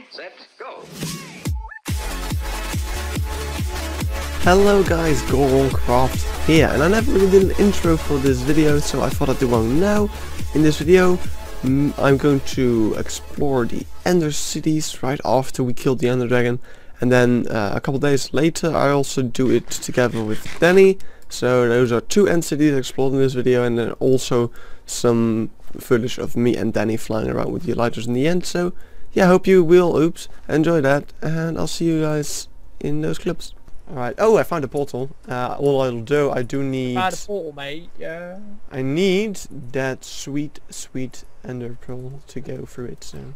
Ready, set, go! Hello guys, GoronCraft here, and I never really did an intro for this video, so I thought I'd do one now. In this video, I'm going to explore the Ender Cities right after we killed the Ender Dragon, and then a couple days later I also do it together with Danny. So those are two Ender Cities explored in this video, and then also some footage of me and Danny flying around with the Elytras in the end. So yeah, I hope you will enjoy that, and I'll see you guys in those clips. Alright, oh, I found a portal. All I'll do, I do need... Found a portal, mate, yeah. I need that sweet, sweet Enderpearl to go through it, so...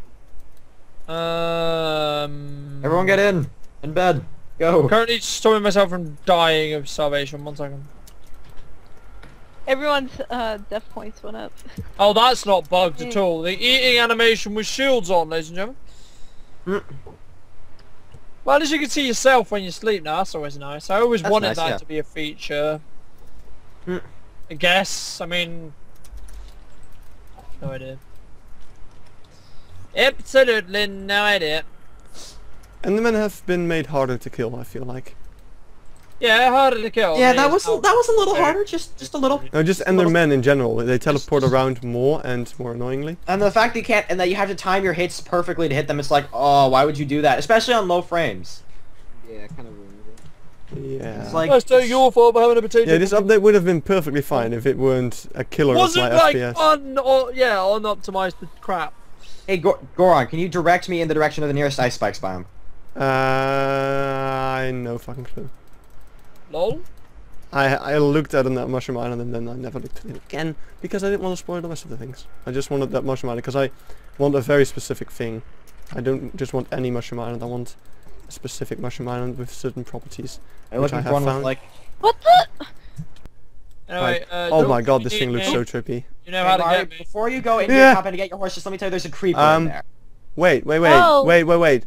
Everyone get in bed, go. I'm currently stopping myself from dying of starvation, 1 second. Everyone's death points went up. Oh, that's not bugged at all. The eating animation with shields on, ladies and gentlemen. Well, as you can see yourself when you sleep now, that's always nice. I always wanted that to be a feature. I guess, I mean... No idea. Absolutely no idea. And the men have been made harder to kill, I feel like. Yeah, harder to kill. Yeah, that was a little harder, just a little. No, just Endermen in general. They teleport around more and more annoyingly. And the fact that you can't, and that you have to time your hits perfectly to hit them, it's like, oh, why would you do that? Especially on low frames. Yeah, kind of ruined it. Yeah. It's like, that's still your fault for having a potato. Yeah, this update would have been perfectly fine if it weren't a killer of my FPS. Wasn't like, yeah, unoptimized crap. Hey, Goron, can you direct me in the direction of the nearest ice spikes biome? No fucking clue. Lol. I looked at him, that mushroom island, and then I never looked at it again because I didn't want to spoil the rest of the things. I just wanted that mushroom island because I want a very specific thing. I don't just want any mushroom island. I want a specific mushroom island with certain properties. Which I have found. Like, what the? Anyway, oh my god, this thing looks so trippy. You know how to get me. Before you go in your top and get your horse, just let me tell you, there's a creeper in there. Wait. What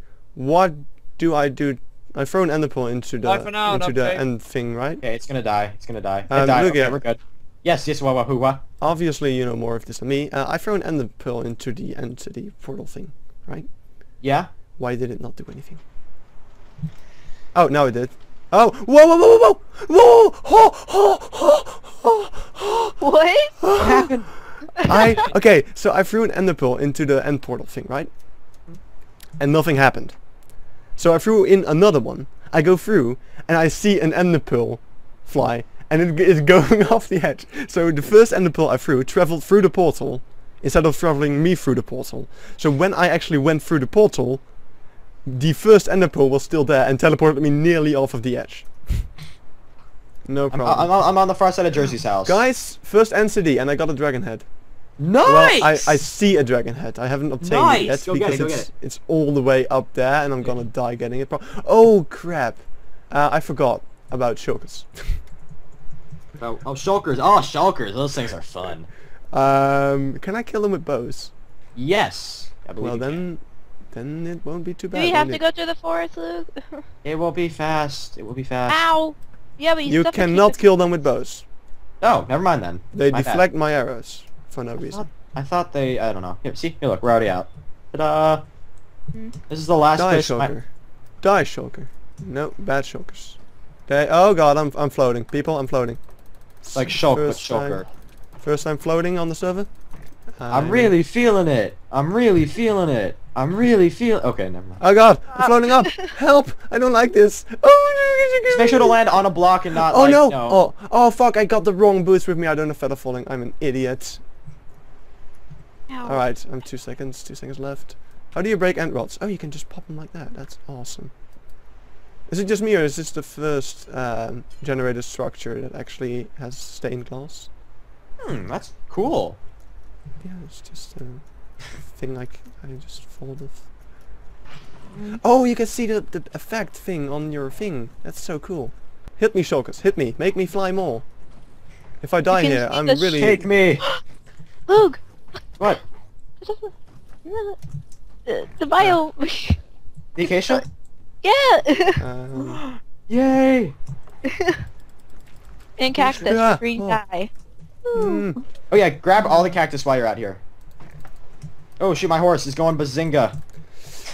do I do? I throw an enderpearl into the end thing, right? Yeah, it's gonna die. It's gonna die. It died. Okay, we're good. Yes, wah. Obviously, you know more of this than me. I throw an enderpearl into the end city portal thing, right? Yeah. Why did it not do anything? Oh, now it did. Oh, whoa! What happened? So I threw an enderpearl into the end portal thing, right? And nothing happened. So I threw in another one. I go through and I see an enderpearl fly, and it is going off the edge. So the first enderpearl I threw traveled through the portal instead of traveling me through the portal. So when I actually went through the portal, the first enderpearl was still there and teleported me nearly off of the edge. No problem. I'm on the far side of Jersey's house. Guys, first Ender City, and I got a dragon head. Nice! Well, I see a dragon head. I haven't obtained it yet because it's all the way up there, and I'm gonna die getting it. Oh crap! I forgot about Shulkers. oh Shulkers! Oh Shulkers! Those things are fun. Can I kill them with bows? Yes. Well then it won't be too bad. Do we have to go through the forest, Luke? It will be fast. It will be fast. Ow! Yeah, but you cannot kill them with bows. Oh, never mind then. They deflect my arrows. For no reason. I thought they... I don't know. Here, see? Here, look. We're already out. Ta-da! This is the last fish. Die, Shulker. No, bad Shulkers. Okay. Oh god, I'm floating. People, I'm floating. It's like Shulker. First time floating on the server? I'm really feeling it. Okay, never mind. Oh god, I'm floating up. Help! I don't like this. Just make sure to land on a block and not... No. Oh, fuck, I got the wrong boost with me. I don't know if feather falling. I'm an idiot. Alright, I'm 2 seconds. 2 seconds left. How do you break ant rods? Oh, you can just pop them like that. That's awesome. Is it just me, or is this the first generator structure that actually has stained glass? That's cool. Yeah, it's just a thing like I just fold off. Oh, you can see the effect thing on your thing. That's so cool. Hit me, Shulkers. Hit me. Make me fly more. If I die here, I'm really... Take me! Luke! What? The bio. The acacia? Yeah. Yay! And cactus, green dye. Oh yeah, grab all the cactus while you're out here. Oh shoot, my horse is going bazinga.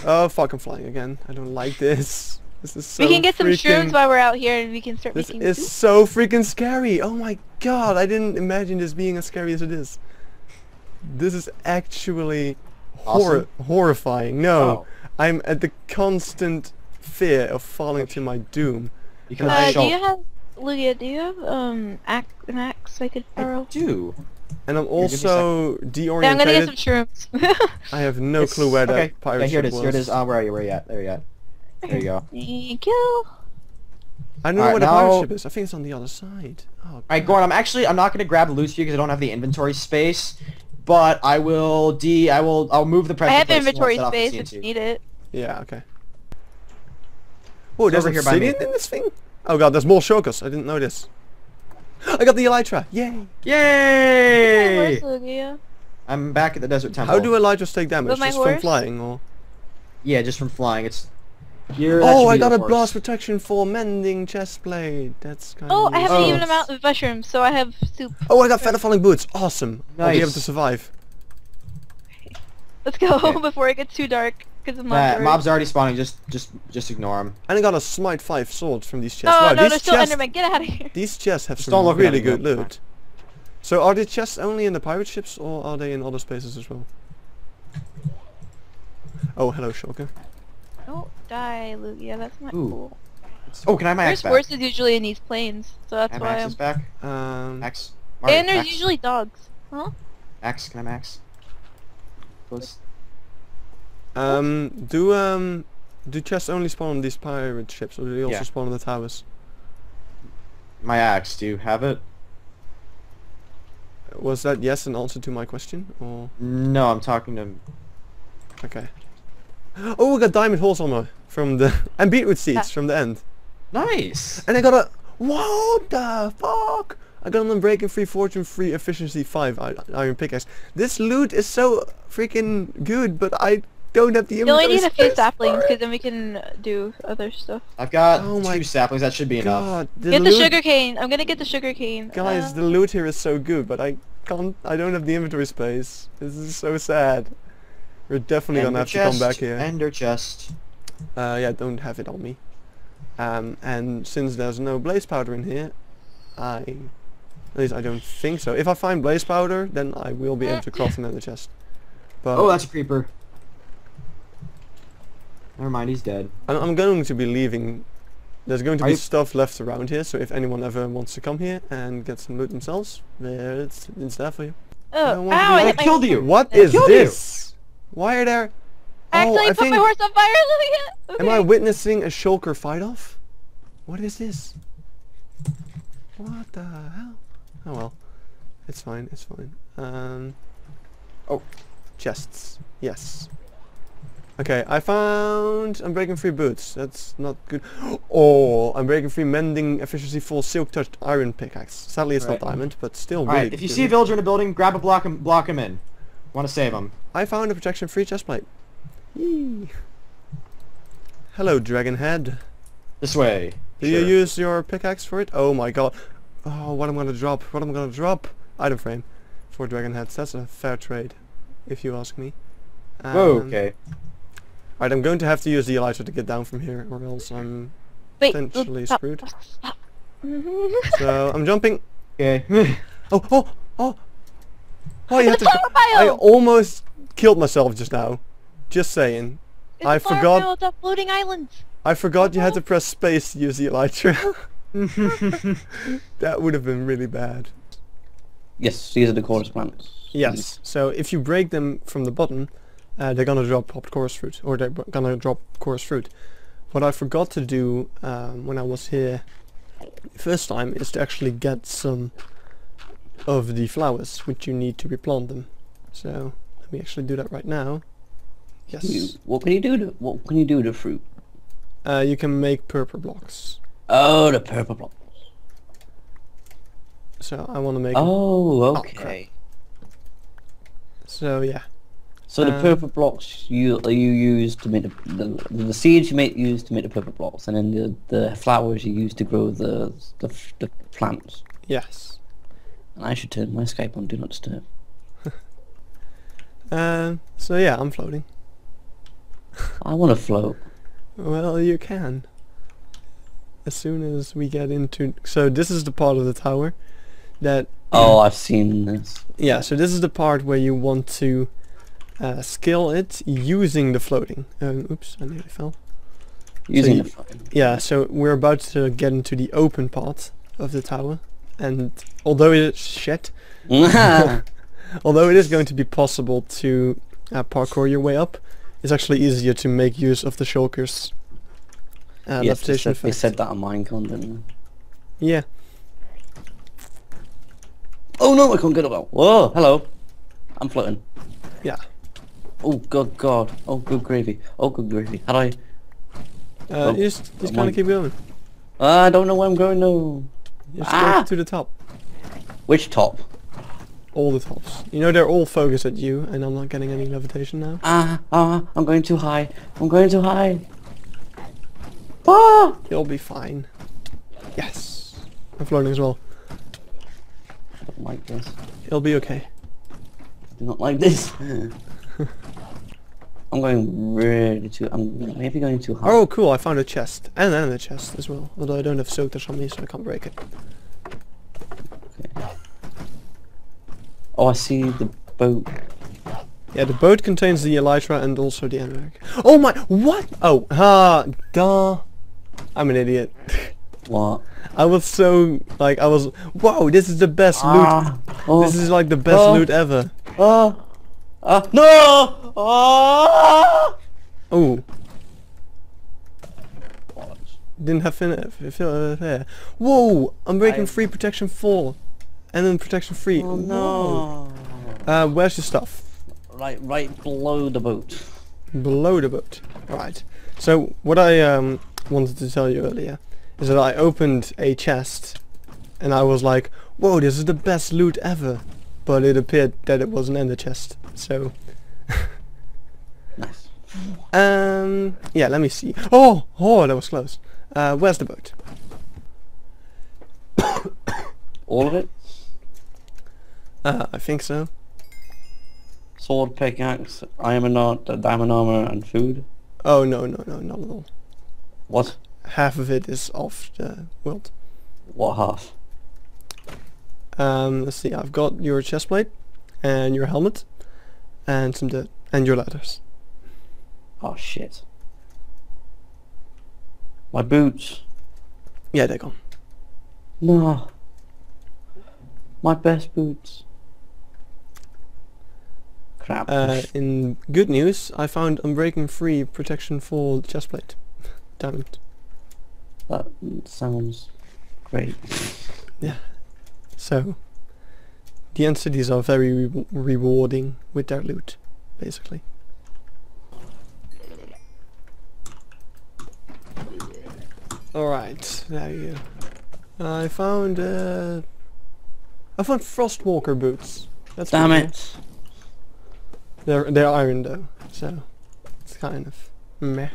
Oh fuck, I'm flying again. I don't like this. This is so. We can get some shrooms while we're out here, and we can start making. This is so freaking scary. Oh my god, I didn't imagine this being as scary as it is. This is actually horrifying. No, I'm at the constant fear of falling to my doom. You can do you have, Lugia, do you have an axe I could borrow? I do. And I'm also deoriented. Yeah, I'm gonna get some shrooms. I have no clue where that pirate ship was. Here it is. Where are you? Where are you at? There you are. There you go. Thank you. I don't know where the pirate ship is. I think it's on the other side. Oh, alright, Goron, I'm not gonna grab loot for you because I don't have the inventory space. But I will I'll move the pressure. I have inventory space if you need it. Yeah, okay. Whoa, there's obsidian in this thing? Oh god, there's more shulkers. I didn't notice. I got the Elytra! Yay! Yay! Where's Lugia? I'm back at the desert temple. How do Elytras take damage? With my just horse? From flying, or? Yeah, just from flying. It's. Oh, I got a blast protection for mending chestplate. That's kind of. Oh, I have an even amount of mushrooms, so I have soup. Oh, I got feather falling boots. Awesome. Nice. I'll be able to survive. Okay. Let's go before it gets too dark. Because the mobs are already spawning. Just ignore them. And I got a smite 5 sword from these chests. Oh, wow, no, they're still Endermen. Get out of here. These chests have some really good loot. So, are the chests only in the pirate ships, or are they in other spaces as well? Oh, hello, Shulker. Don't die, Lugia. That's not cool. Oh, can I have my axe back? There's horses usually in these plains, so that's why. Axe back. Axe. And there's usually dogs. Huh? Axe. Can I axe? Close. Do chests only spawn on these pirate ships, or do they also spawn on the towers? My axe, do you have it? Was that yes an answer to my question, or? No, I'm talking to... Okay. Oh, we got diamond horse armor from the... and beetroot seeds from the end. Nice! And I got a... What the fuck? I got an unbreaking 3, fortune 3, efficiency 5 iron pickaxe. This loot is so freaking good, but I don't have the inventory. You only need a few saplings, because then we can do other stuff. I've got 2 saplings, that should be enough. Get the sugarcane! I'm gonna get the sugarcane. Guys, the loot here is so good, but I can't... I don't have the inventory space. This is so sad. We're definitely gonna have to come back here. Ender chest. Yeah, don't have it on me. And since there's no blaze powder in here, at least I don't think so. If I find blaze powder, then I will be able to craft another chest. But oh, that's a creeper. Never mind, he's dead. I'm going to be leaving. There's going to be stuff left around here, so if anyone ever wants to come here and get some loot themselves, it's there for you. Oh, ow, I killed you! What is this? Why are there... I put my horse on fire! Okay. Am I witnessing a shulker fight-off? What is this? What the hell? Oh well, it's fine. It's fine. Oh, chests. Yes. Okay, I found unbreaking 3 boots. That's not good. Oh, unbreaking 3 mending efficiency 4 silk touched iron pickaxe. Sadly, it's not diamond, but still. Alright, if you see a villager in a building, grab a block and block him in. Want to save him? I found a protection 3 chestplate. Yee. Hello, dragon head. This way. Do you use your pickaxe for it? Oh my god. Oh, what am I gonna drop? What am I gonna drop? Item frame for dragon heads. That's a fair trade, if you ask me. Okay. Alright, I'm going to have to use the Elytra to get down from here, or else I'm potentially screwed. Stop. So I'm jumping. Okay. Oh, you have to. I almost killed myself just now. Just saying. It's I forgot. It's floating islands. I forgot you had to press space to use the Elytra. That would have been really bad. Yes, these are the chorus plants. Yes, so if you break them from the bottom, they're gonna drop popped chorus fruit, or they're gonna drop chorus fruit. What I forgot to do when I was here first time is to actually get some of the flowers, which you need to replant them. So let me actually do that right now. Yes. What can you do? What can you do with the fruit? You can make purple blocks. Oh, the purple blocks. So I want to make. Oh, okay. So yeah. So the purple blocks you use to make the seeds you make use to make the purple blocks, and then the flowers you use to grow the plants. Yes. And I should turn my Skype on Do Not Disturb. So yeah, I'm floating. I want to float. Well, you can. As soon as we get into... So this is the part of the tower that... Oh, I've seen this. Yeah, so this is the part where you want to scale it using the floating. Oops, I nearly fell. Using the floating. Yeah, so we're about to get into the open part of the tower. And although it's shit, although it is going to be possible to parkour your way up, it's actually easier to make use of the Shulkers. Yes, they said that on Minecon, didn't they? Yeah. Oh no, I can't get up. Whoa, hello. I'm floating. Yeah. Oh good god. Oh good gravy. Oh good gravy. How do I... you just kind of keep going. I don't know where I'm going though. Just go to the top. Which top? All the tops. You know they're all focused at you, and I'm not getting any levitation now. I'm going too high. I'm going too high. Ah! You'll be fine. Yes. I'm floating as well. I don't like this. It'll be okay. I do not like this. I'm going really too... I'm maybe going too high. Oh cool, I found a chest. And another chest as well. Although I don't have soakers on me, so I can't break it. Okay. Oh, I see the boat. Yeah, the boat contains the Elytra and also the Endermen. Oh my... What? Oh, duh. I'm an idiot. What? I was so... Like, I was... Whoa, this is the best loot. Oh, this is like the best loot ever. No! Oh. Didn't have there. Whoa! I'm breaking free protection 4. And then protection 3. Oh no! Where's your stuff? Right below the boat. Below the boat. Right. So what I wanted to tell you earlier is that I opened a chest, and I was like, "Whoa, this is the best loot ever!" But it appeared that it was an ender chest. So. Nice. Yeah. Let me see. Oh, that was close. Where's the boat? All of it. I think so. Sword, pickaxe, iron knot, diamond armor, and food. Oh no, not at all. What? Half of it is off the world. What half? Let's see. I've got your chest plate, and your helmet, and some dirt, and your ladders. Oh shit! My boots. Yeah, they're gone. No. My best boots. Crap. In good news, I found Unbreaking 3 protection for chestplate. Damn it. That sounds great. Yeah. So, the Ender Cities are very rewarding with their loot, basically. Alright, there you go. I found... I found Frostwalker boots. That's damn it. Nice. They're iron though, so it's kind of meh.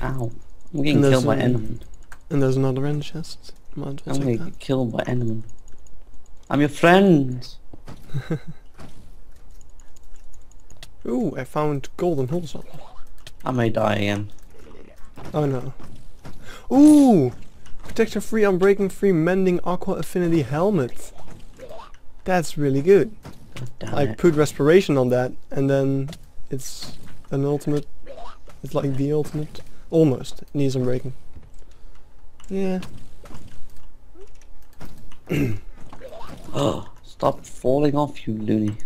Ow! I'm getting killed by Endermen. And there's another ender chest. I'm getting killed by Endermen. I'm your friend. Ooh! I found golden hillsong. I may die again. Oh no! Ooh! Protection 3, Unbreaking 3, Mending, Aqua Affinity Helmet. That's really good. I put Respiration on that, and then it's an ultimate. It's like the ultimate. Almost. It needs Unbreaking. Yeah. Oh, stop falling off, you loony.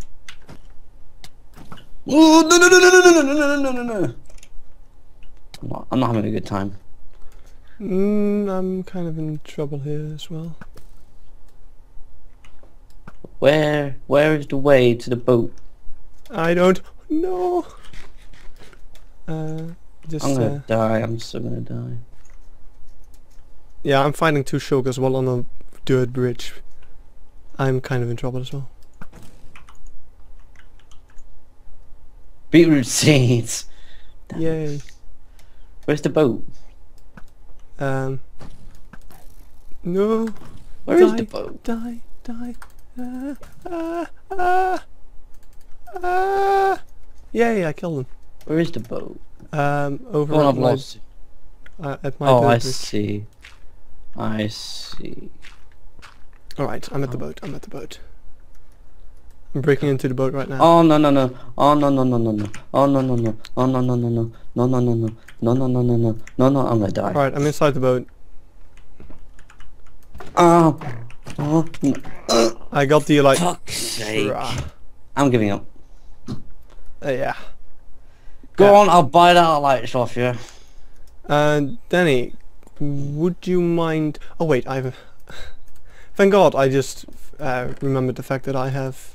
Oh, no. I'm not having a good time. I'm kind of in trouble here as well. Where is the way to the boat? I don't know. I'm gonna die. I'm so gonna die. Yeah, I'm finding two shulkers while on a dirt bridge. I'm kind of in trouble as well. Beetroot seeds. Yay. Where's the boat? No. Where is the boat? Die. Yay, I killed him. Where is the boat? Over at my... at my boat. I see. I see. Alright, I'm at the boat, I'm at the boat. I'm breaking into the boat right now. Oh no no no. Oh no no no no no. Oh no no no. Oh no no no no. No no no no. No no no no no. No no, I'm gonna die. Alright, I'm inside the boat. Oh. Oh. I got the like. Fuck's sake. I'm giving up. Yeah. Go on, I'll buy that lights off you. Danny, would you mind? Oh wait, I've. Thank God, I just remembered the fact that I have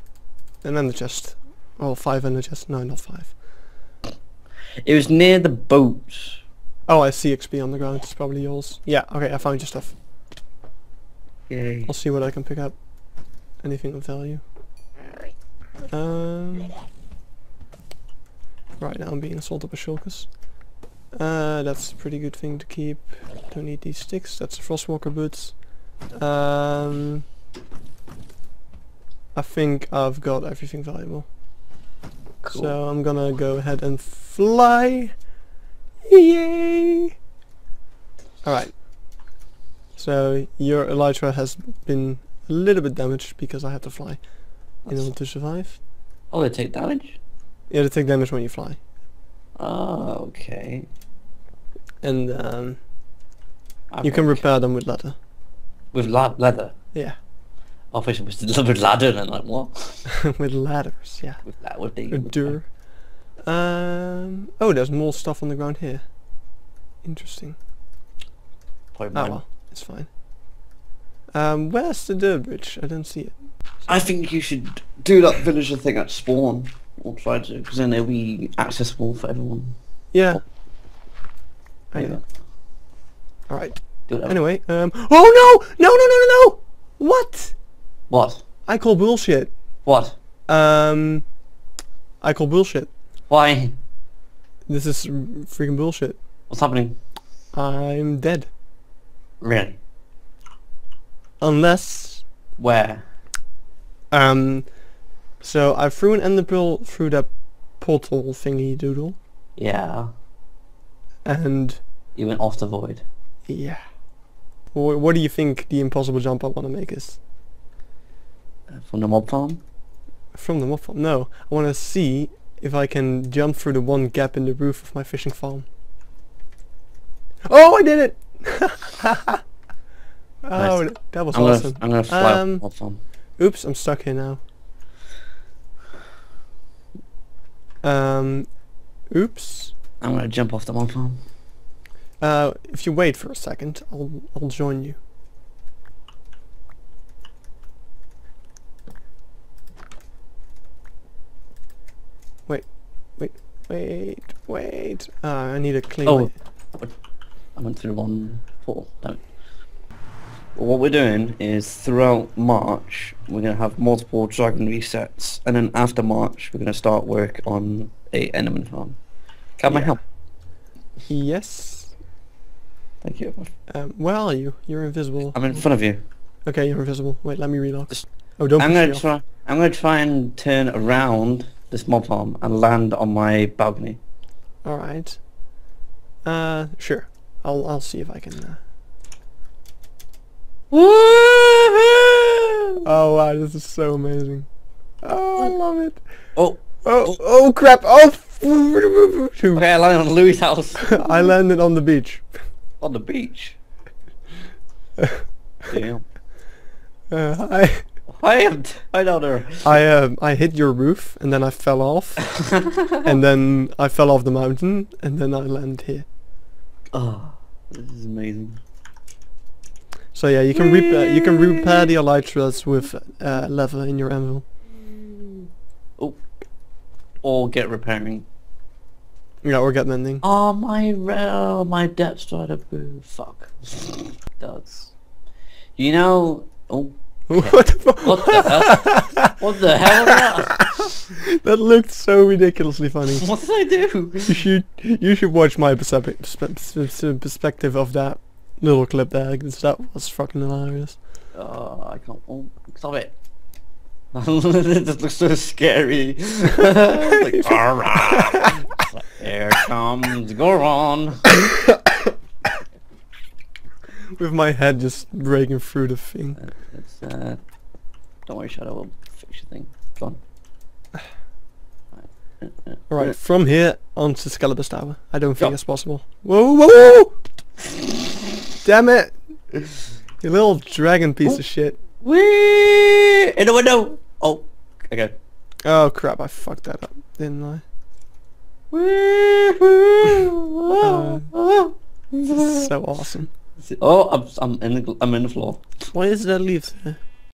an ender chest. Oh, 5 ender chests. No, not 5. It was near the boats. Oh, I see XP on the ground. It's probably yours. Yeah. Okay, I found your stuff. Yay. I'll see what I can pick up. Anything of value. Right now I'm being assaulted by shulkers. That's a pretty good thing to keep. Don't need these sticks. That's the Frostwalker boots. I think I've got everything valuable. Cool. So I'm gonna go ahead and fly. Yay! Alright. So your Elytra has been a little bit damaged because I had to fly in order to survive. Oh, they take damage? Yeah, they take damage when you fly. Oh, okay. And you can repair them with leather. With leather? Yeah. I thought it was with ladder and I'm like, what? With ladders, yeah. With ladder. Oh, there's more stuff on the ground here. Interesting. Probably mine. Oh well, it's fine. Where's the dirt bridge? I don't see it. So I think you should do that villager thing at spawn. Or try to, because then they'll be accessible for everyone. Yeah. I know. Alright. Anyway, oh no! No, no, no, no, no! What? What? I call bullshit. What? I call bullshit. Why? This is freaking bullshit. What's happening? I'm dead. Really? Unless... Where? So I threw an enderpearl through that portal thingy doodle. Yeah. And... You went off the void. Yeah. What do you think the impossible jump I want to make is? From the mob farm? From the mob farm? No. I want to see if I can jump through the one gap in the roof of my fishing farm. Oh, I did it! Oh, nice. That was awesome. I'm going to fly off the mob farm. Oops, I'm stuck here now. Oops. I'm going to jump off the mob farm. If you wait for a second, I'll join you. Wait, wait, wait, wait. I need a clean. Oh, I went through 1 portal. Don't. What we're doing is throughout March we're gonna have multiple dragon resets, and then after March we're gonna start work on a Enderman farm. Can I help? Yes. Thank you. Where are you? You're invisible. I'm in front of you. Okay, you're invisible. Wait, let me relock. Oh, don't. I'm gonna try and turn around this mob farm and land on my balcony. All right. Sure. I'll see if I can. Woohoo! Oh wow, this is so amazing. Oh, I love it. Oh. Oh. Oh crap. Oh. Okay, I landed on Louis' house. I landed on the beach. On the beach. Damn. I don't know. I hit your roof and then I fell off, and then I fell off the mountain and then I landed here. Oh, this is amazing. So yeah, you can repair the elytras with leather in your anvil. Oh, or get repairing. Yeah, or get mending. Oh, my depth strider boo. Fuck. Does. You know... Oh. What the fuck? What the hell? What the hell was that? That looked so ridiculously funny. What did I do? You should watch my perspective of that little clip there, because that was fucking hilarious. I can't... Oh, stop it. This looks so scary. It's like, all right. Like, here comes Goron. With my head just breaking through the thing. It's, don't worry, Shadow, we'll fix your thing. Go on. Alright, from here on to Skelebus Tower. I don't think it's possible. Whoa, whoa, whoa! Damn it! You little dragon piece of shit. Whee! In the window! Oh, okay. Oh crap, I fucked that up, didn't I? This is so awesome. Oh, I'm in the floor. Why is there leaves here?